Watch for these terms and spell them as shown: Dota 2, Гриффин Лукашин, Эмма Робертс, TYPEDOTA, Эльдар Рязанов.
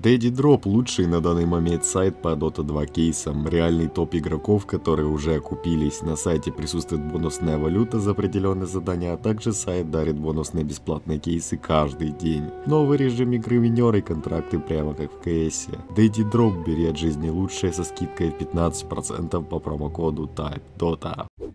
Daddy Drop — лучший на данный момент сайт по Dota 2 кейсам. Реальный топ игроков, которые уже окупились. На сайте присутствует бонусная валюта за определенные задания, а также сайт дарит бонусные бесплатные кейсы каждый день. Новый режим игры, минеры и контракты прямо как в кейсе. Daddy Drop — бери от жизни лучшее со скидкой 15% по промокоду TYPEDOTA.